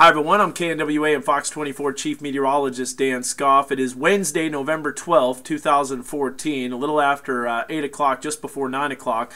Hi everyone, I'm KNWA and Fox 24 Chief Meteorologist Dan Skoff. It is Wednesday, November 12, 2014, a little after 8 o'clock, just before 9 o'clock.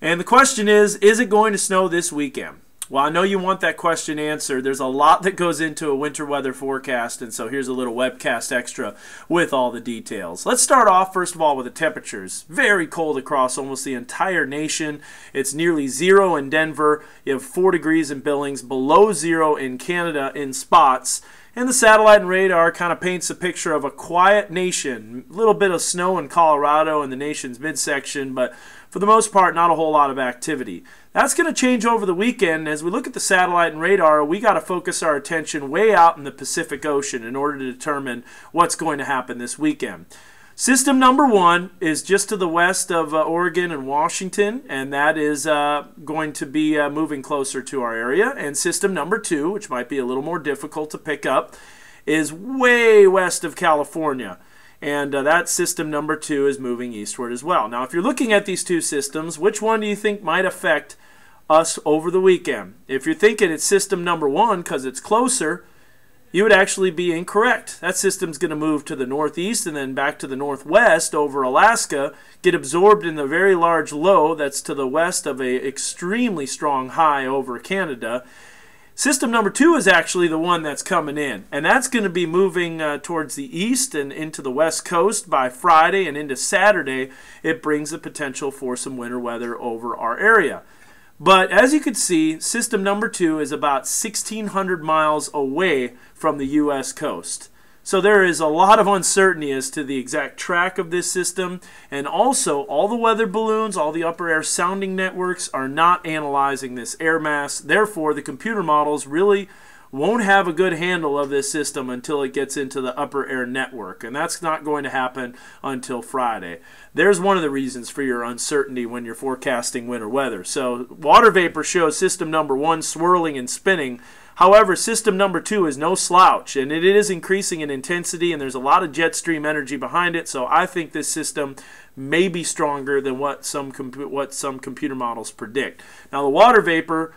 And the question is it going to snow this weekend? Well, I know you want that question answered. There's a lot that goes into a winter weather forecast, and so here's a little webcast extra with all the details. Let's start off, first of all, with the temperatures. Very cold across almost the entire nation. It's nearly zero in Denver. You have 4 degrees in Billings, below zero in Canada in spots. And the satellite and radar kind of paints a picture of a quiet nation. A little bit of snow in Colorado and the nation's midsection, but for the most part, not a whole lot of activity. That's going to change over the weekend. As we look at the satellite and radar, we got to focus our attention way out in the Pacific Ocean in order to determine what's going to happen this weekend. System number one is just to the west of Oregon and Washington, and that is going to be moving closer to our area. And system number two, which might be a little more difficult to pick up, is way west of California. And that system number two is moving eastward as well. Now, if you're looking at these two systems, which one do you think might affect us over the weekend? If you're thinking it's system number one because it's closer, you would actually be incorrect. That system's going to move to the northeast and then back to the northwest over Alaska, get absorbed in the very large low that's to the west of an extremely strong high over Canada. System number two is actually the one that's coming in, and that's going to be moving towards the east and into the west coast by Friday and into Saturday. It brings the potential for some winter weather over our area. But as you can see, system number two is about 1,600 miles away from the U.S. coast. So there is a lot of uncertainty as to the exact track of this system. And also, all the weather balloons, all the upper air sounding networks are not analyzing this air mass. Therefore, the computer models really won't have a good handle of this system until it gets into the upper air network, and that's not going to happen until Friday. There's one of the reasons for your uncertainty when you're forecasting winter weather. So water vapor shows system number one swirling and spinning. However, system number two is no slouch, and it is increasing in intensity, and there's a lot of jet stream energy behind it, so I think this system may be stronger than what some computer models predict. Now, the water vapor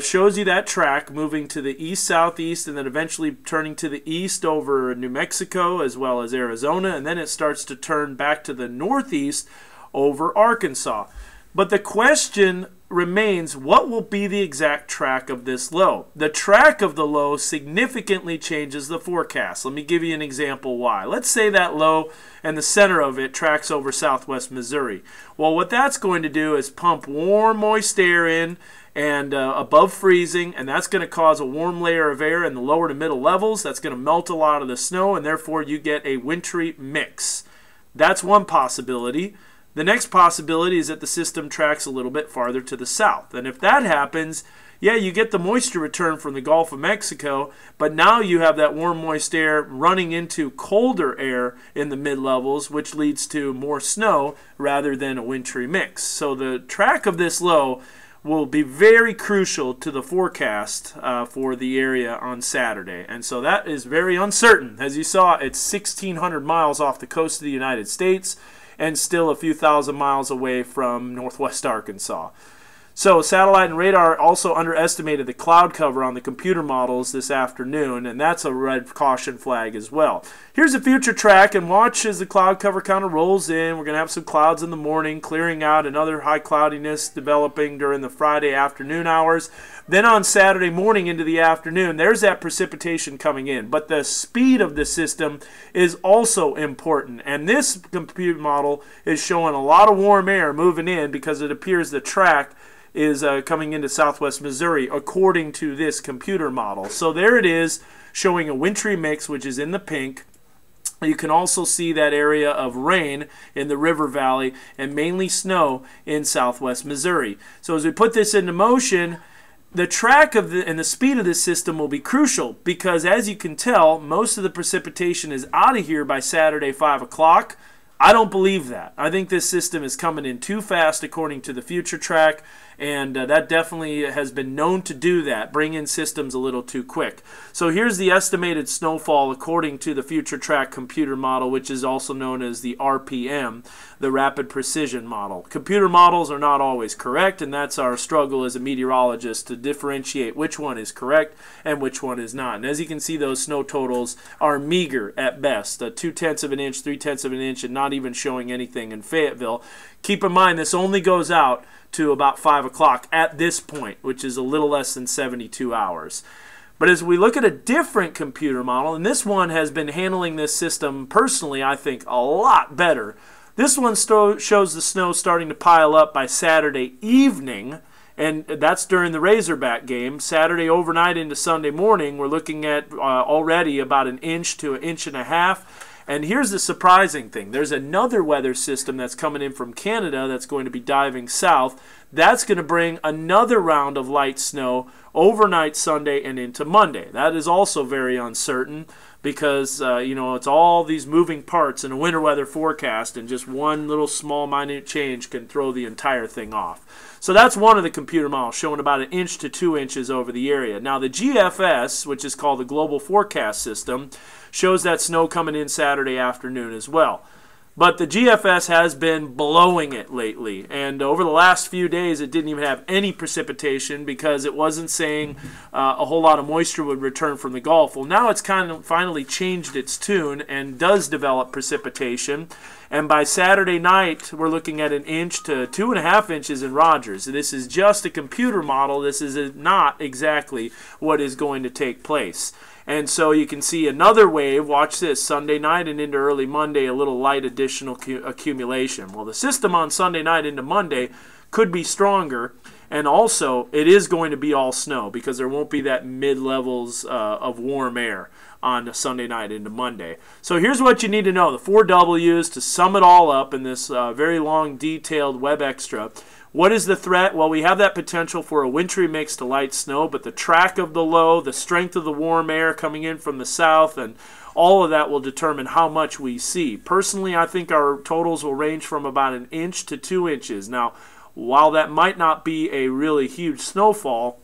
shows you that track moving to the east-southeast and then eventually turning to the east over New Mexico as well as Arizona, and then it starts to turn back to the northeast over Arkansas. But the question remains, what will be the exact track of this low? The track of the low significantly changes the forecast. Let me give you an example why. Let's say that low and the center of it tracks over southwest Missouri. Well, what that's going to do is pump warm, moist air in and above freezing, and that's going to cause a warm layer of air in the lower to middle levels. That's going to melt a lot of the snow, and therefore you get a wintry mix. That's one possibility. The next possibility is that the system tracks a little bit farther to the south. And if that happens, yeah, you get the moisture return from the Gulf of Mexico, but now you have that warm, moist air running into colder air in the mid-levels, which leads to more snow rather than a wintry mix. So the track of this low will be very crucial to the forecast for the area on Saturday. And so that is very uncertain. As you saw, it's 1,600 miles off the coast of the United States, and still a few thousand miles away from northwest Arkansas. So satellite and radar also underestimated the cloud cover on the computer models this afternoon, and that's a red caution flag as well. Here's a future track, and watch as the cloud cover kind of rolls in. We're going to have some clouds in the morning, clearing out, another high cloudiness developing during the Friday afternoon hours. Then on Saturday morning into the afternoon, there's that precipitation coming in. But the speed of the system is also important, and this computer model is showing a lot of warm air moving in because it appears the track is coming into southwest Missouri according to this computer model. So there it is, showing a wintry mix, which is in the pink. You can also see that area of rain in the River Valley and mainly snow in southwest Missouri. So as we put this into motion, the track of and the speed of this system will be crucial because, as you can tell, most of the precipitation is out of here by Saturday 5 o'clock. I don't believe that. I think this system is coming in too fast according to the future track, and that definitely has been known to do that, bring in systems a little too quick. So here's the estimated snowfall according to the Future Track computer model, which is also known as the RPM, the Rapid Precision Model. Computer models are not always correct, and that's our struggle as a meteorologist to differentiate which one is correct and which one is not. And as you can see, those snow totals are meager at best, 0.2 of an inch, 0.3 of an inch, and not even showing anything in Fayetteville. Keep in mind, this only goes out to about 5 o'clock at this point, which is a little less than 72 hours. But as we look at a different computer model, and this one has been handling this system personally, I think, a lot better. This one shows the snow starting to pile up by Saturday evening, and that's during the Razorback game. Saturday overnight into Sunday morning, we're looking at already about 1 inch to 1.5 inches. And here's the surprising thing. There's another weather system that's coming in from Canada that's going to be diving south. That's going to bring another round of light snow overnight Sunday and into Monday. That is also very uncertain because, you know, it's all these moving parts in a winter weather forecast, and just one little small minute change can throw the entire thing off. So that's one of the computer models showing about 1 inch to 2 inches over the area. Now the GFS, which is called the Global Forecast System, shows that snow coming in Saturday afternoon as well. But the GFS has been blowing it lately, and over the last few days it didn't even have any precipitation because it wasn't saying a whole lot of moisture would return from the Gulf. Well, now it's kind of finally changed its tune and does develop precipitation, and by Saturday night we're looking at 1 inch to 2.5 inches in Rogers. This is just a computer model. This is not exactly what is going to take place. And so you can see another wave, watch this, Sunday night and into early Monday, a little light additional accumulation. Well, the system on Sunday night into Monday could be stronger, and also it is going to be all snow because there won't be that mid-levels of warm air on Sunday night into Monday. So here's what you need to know, the 4 W's to sum it all up in this very long, detailed web extra. What is the threat? Well, we have that potential for a wintry mix to light snow, but the track of the low, the strength of the warm air coming in from the south, and all of that will determine how much we see. Personally, I think our totals will range from about 1 inch to 2 inches. Now, while that might not be a really huge snowfall,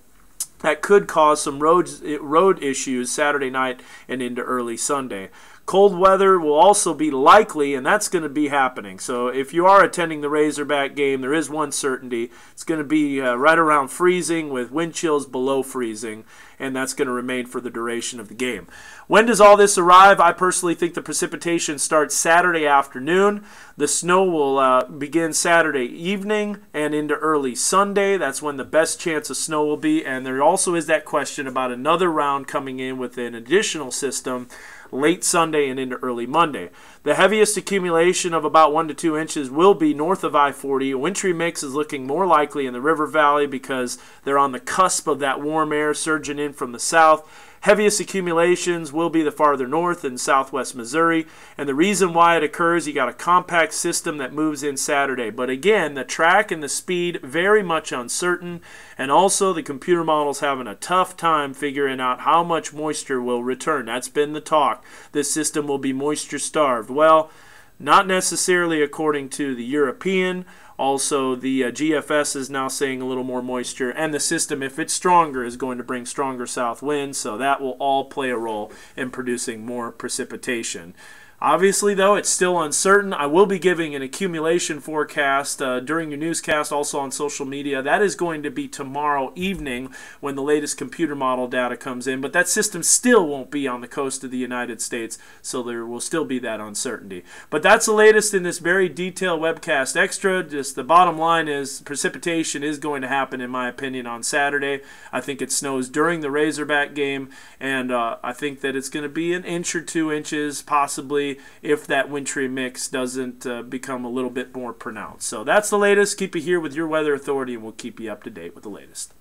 that could cause some road issues Saturday night and into early Sunday. Cold weather will also be likely, and that's going to be happening. So if you are attending the Razorback game, there is one certainty. It's going to be right around freezing with wind chills below freezing, and that's going to remain for the duration of the game. When does all this arrive? I personally think the precipitation starts Saturday afternoon. The snow will begin Saturday evening and into early Sunday. That's when the best chance of snow will be, and there also is that question about another round coming in with an additional system late Sunday and into early Monday. The heaviest accumulation of about 1 to 2 inches will be north of I-40. A wintry mix is looking more likely in the River Valley because they're on the cusp of that warm air surging in from the south. Heaviest accumulations will be the farther north in southwest Missouri, and the reason why it occurs, you got a compact system that moves in Saturday. But again, the track and the speed very much uncertain, and also the computer model's having a tough time figuring out how much moisture will return. That's been the talk. This system will be moisture starved. Well, not necessarily according to the European. Also, the GFS is now saying a little more moisture, and the system, if it's stronger, is going to bring stronger south winds, so that will all play a role in producing more precipitation. Obviously, though, it's still uncertain. I will be giving an accumulation forecast during your newscast, also on social media. That is going to be tomorrow evening when the latest computer model data comes in, but that system still won't be on the coast of the United States, so there will still be that uncertainty. But that's the latest in this very detailed webcast extra. Just the bottom line is precipitation is going to happen, in my opinion, on Saturday. I think it snows during the Razorback game, and I think that it's going to be 1 inch or 2 inches, possibly, if that wintry mix doesn't become a little bit more pronounced. So that's the latest. Keep it here with your weather authority, and we'll keep you up to date with the latest.